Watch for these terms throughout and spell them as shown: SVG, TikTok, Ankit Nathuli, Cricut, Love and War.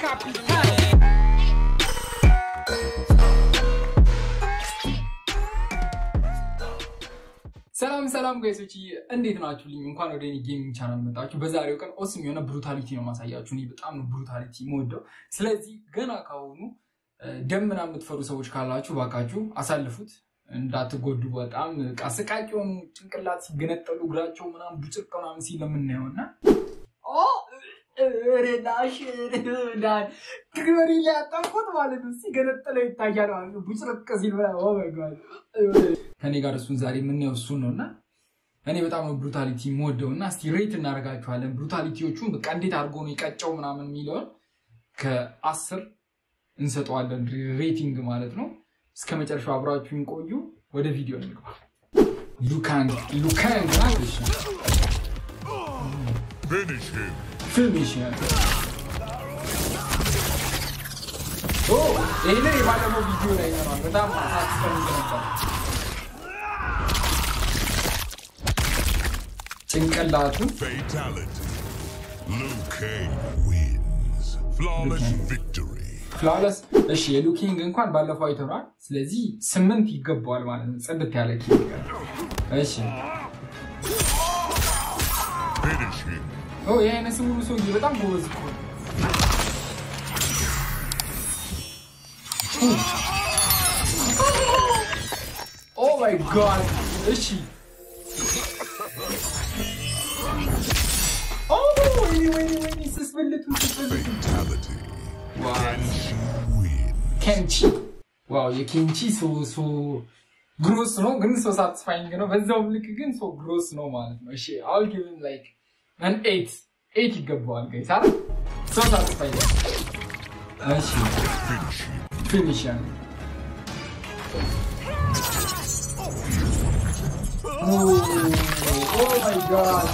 copy. Salam guys, which is Ankit Nathuli. You can already gaming channel. But you can also see brutality. No matter but I'm brutality mode. So let's gonna go. Demnamut for us, which Kalachu Bakachu, Asal foot, and that go do what I'm Casacachum, Chinkalats, Genetalu Grachum, and Butcherconam Silam Neona. Oh, Redash, that Gorilla, I don't want to see Genetale Tajara, Butcher Casilla, oh my god. Can you got a Sunzari Meneo Sunona? Any but I'm a brutality mode, nasty rate in Argachual and brutality of Chum, Candid Argoni, Cachomanam and Milo, Asser. እንሰጣለን ሬቲንግ ማለት ነው እስከ መጨረሻው አብራችሁኝ ቆዩ ወደ ቪዲዮ እንግባ you can finish him oh ይሄን የባለፈው ቪዲዮ ላይ ነው በጣም አሳስፈኝ ነበር ጭንቅላቱ Luke wins flawless victory Flawless, she looking in quite bad of it, right? Slazy, cementy good boy, man, said the Talaki. Oh, yeah, and I saw so give it up. Oh, my God, is she? Oh, anyway, it's a fatality. Wow. Kimchi. Wow, your kimchi so gross, no? Green so satisfying, you know. But the obligation so gross, no man. I'll give him like an 8 cup ball, guys. Huh? So satisfying. Finish him. Oh my god.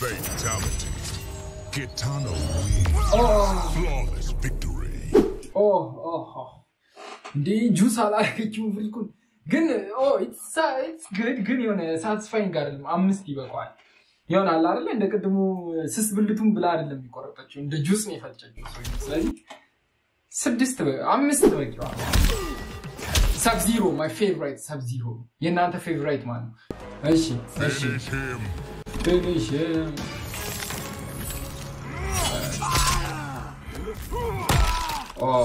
Fatality. Kitano wins. Oh. Flawless victory. Oh. The juice I like it. It's good. Good, you know. Satisfying, girl. I'm misty, but why? You know, I love it. And I can't sensible to blare it. Let me correct you. The juice me fetch it. Sadistic. I'm misty, but why? Sub-Zero, my favorite. Sub-Zero. You're not a favorite man. Finish him. Oh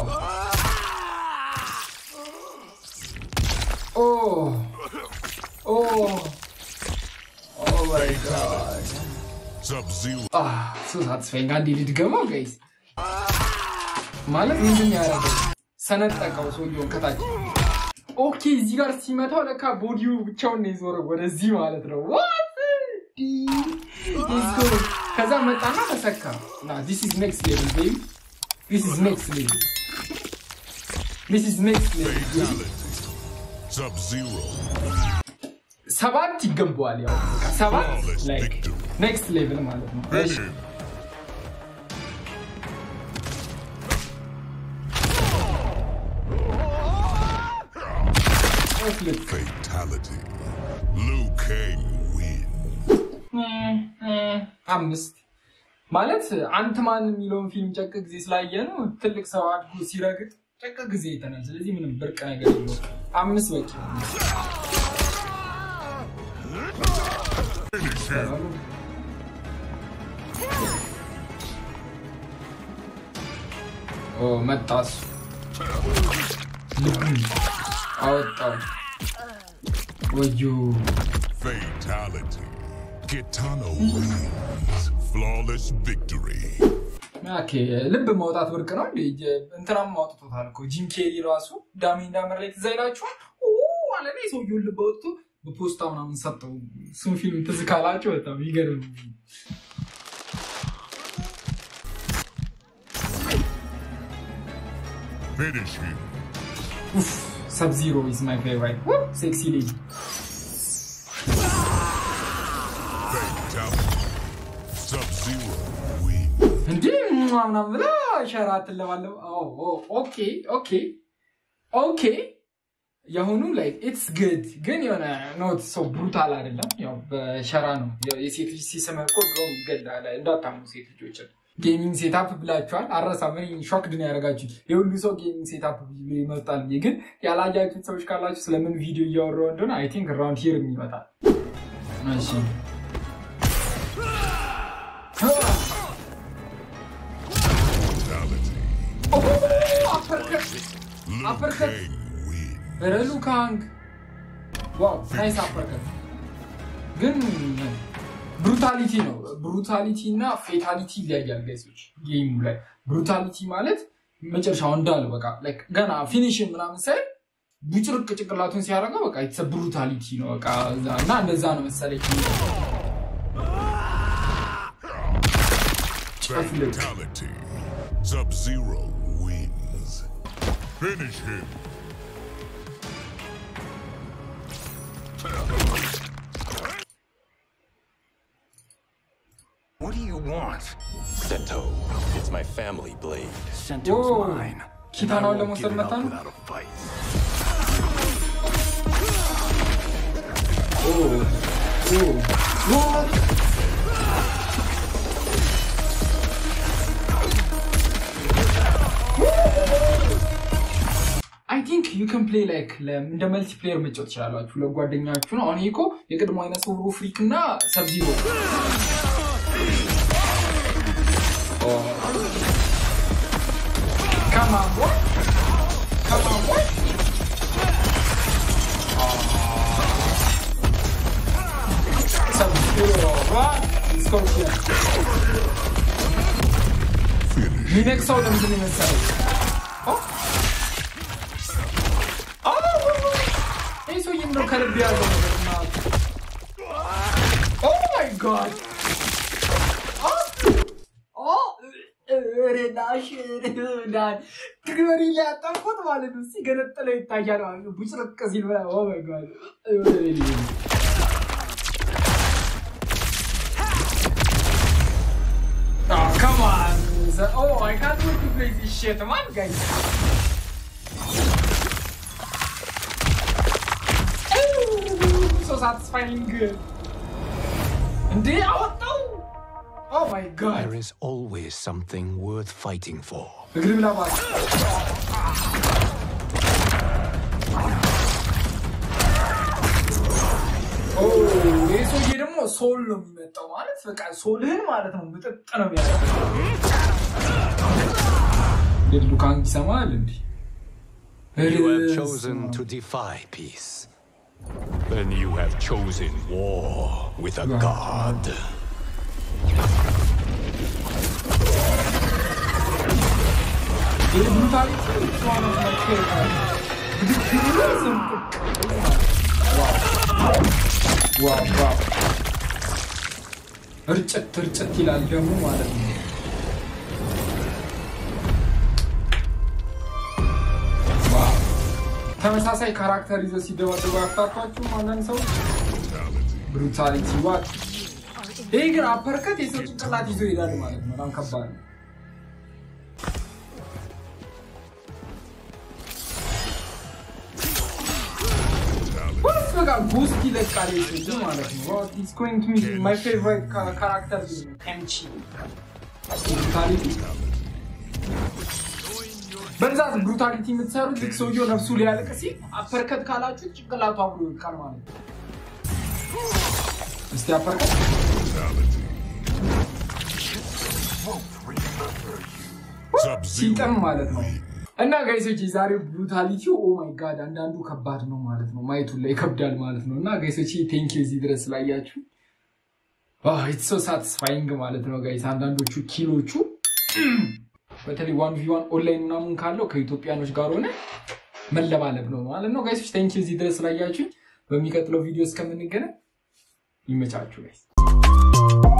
my god. Sub-Zero. Ah, so that's fine. I did it go, guys. Malak engineer. Sanataka, so you cut it. Okay, Zigar Simatolaka, would you chonis or what is you? What? It's good. Kazamatana Saka. Now, this is next level, babe. This is next level. Sub-Zero. Savanti Gambolia. Savant like next level, man. Fatality. Luke wins. I'm missed. Mallet, Antman Milon film check exists like you know, Telix out who see like it, check a gazette and let him in a brick. I'm Miss Wick. Oh, Matas. Out. Would you? Fatality. Kitano wins. Flawless victory. Okay, let's be more that work around. Interam out to Halko, Jim Kelly Rasu, Dami like Zairachu. Oh, and I saw you about to the post town on Sato. Some film to the Kalacho at a bigger. Finish him. Oof, Sub-Zero is my favorite. Whoop, sexy lady. Sub-Zero wins. And then okay. Yahunu like it's good. Ganyona not so brutal arilla. Sharano. You see some code wrong good that I'm gaming setup bilachual arra samari shocked ne yaragachu yewulu so gaming setup bilu imertal ne gin yalajachu soch kallachu selemen video yawro ndon I think around here mi batal ashi uppercut berelu kang wow nice uppercut gin brutality no brutality na fatality liyagal guys game like brutality mallet mechershaw ndal baka like gana finishing mnaam say buchuruk qiqlatun siyaraga baka it's a brutality no baka na ndeza no mesale fatality Sub-Zero wins finish him What do you want? Sento. It's my family blade. Sento's mine. Kitano almost done without a fight. Oh. Oh. What? I think you can play like the multiplayer match or challenge. You log guarding now. You know, on Eco, you get minus over freak na Sub-Zero. Oh. Come on, boy! Come on, boy! Oh my god! Oh my god. Oh, come on. Oh, I can't wait to play this shit. Come on, guys. Oh, so satisfying. And they out. Oh my god! There is always something worth fighting for. Oh, this is a soul. You have chosen to defy peace. Then you have chosen war with a god. This brutality is one of my favorites. Wow. Wow, wow. Richat ilal demo malat ne. Wow. Tamasasai character izo sidewatu aftachu manan so. Brutality what? Hey, gra uppercut izo chiklat izo ilal malat manan kabbar. What is going to be my favorite character is Emchi. But that's brutality itself, so you have Sulialakasi, uppercut Kalachi, Kalapa, Karman. Is the uppercut? Sub-Zero. And now, guys, which is a brutality. Oh my god, and then look at bad no matter. No, my to lake up that matter. No, now, guys, which thank you, Zidras Layachu. Oh, it's so satisfying, matter, guys, and then to kill you. But only 1v1 online non Carlo, Kitopianos Garone. Meldaval, no matter. No, guys, thank you, Zidras Layachu. When we get low videos coming again, you may charge you guys.